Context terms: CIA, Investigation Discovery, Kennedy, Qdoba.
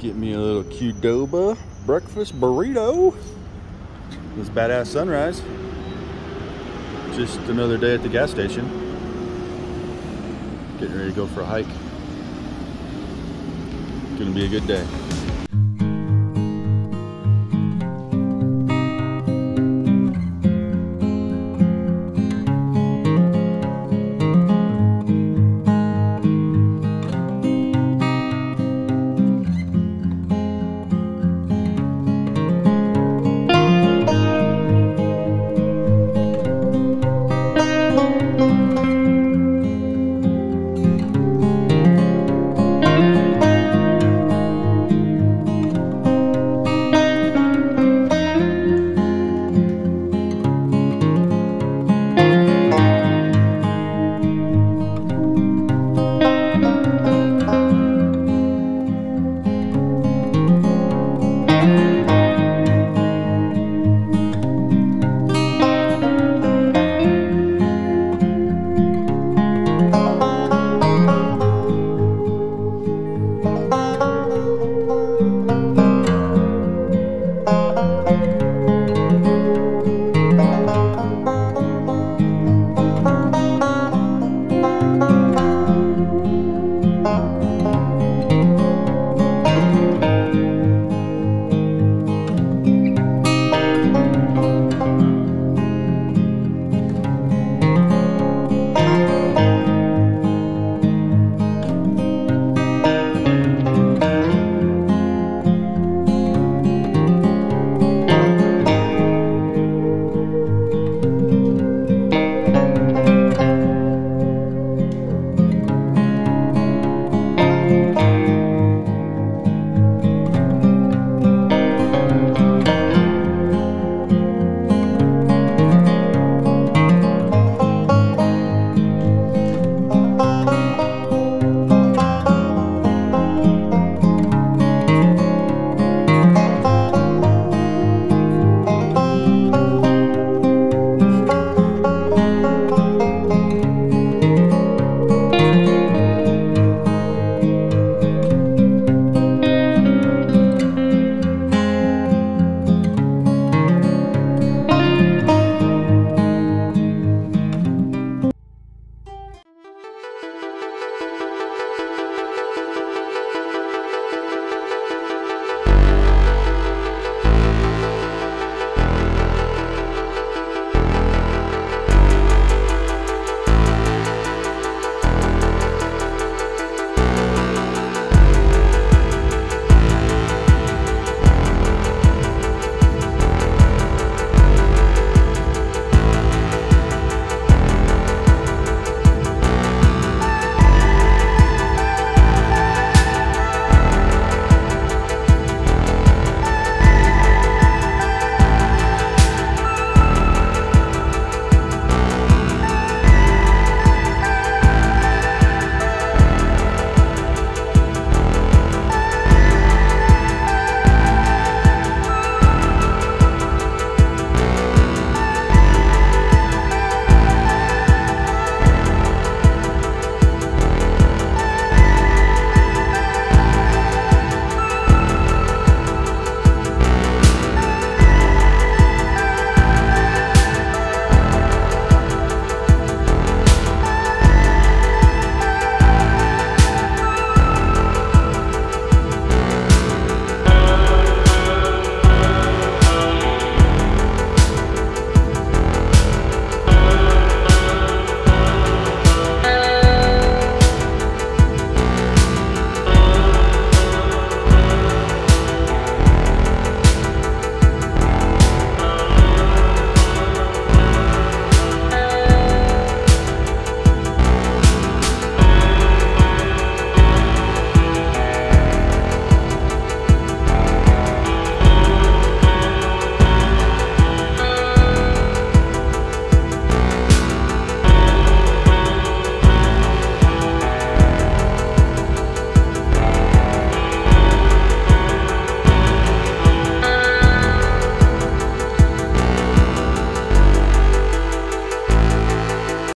Get me a little Qdoba breakfast burrito. This badass sunrise. Just another day at the gas station. Getting ready to go for a hike. Gonna be a good day.